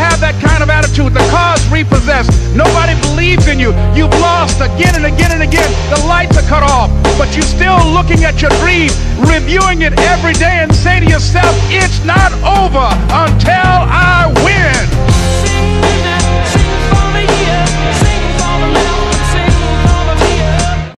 have that kind of attitude, the car's repossessed, nobody believes in you, you've lost again and again and again, the lights are cut off, but you're still looking at your dream, reviewing it every day and say to yourself, it's not over until I